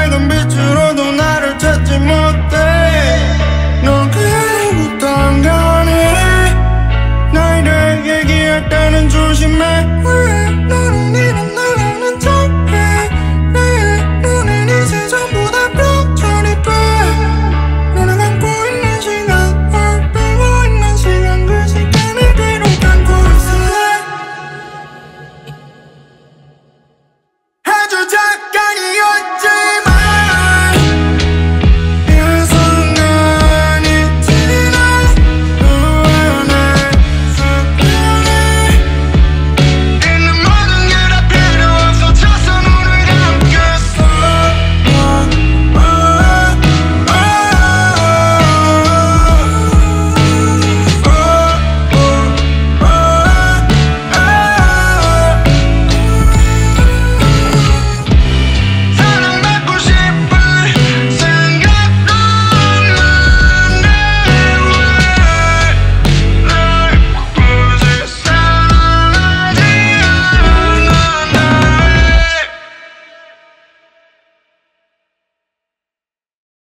Right on bitch.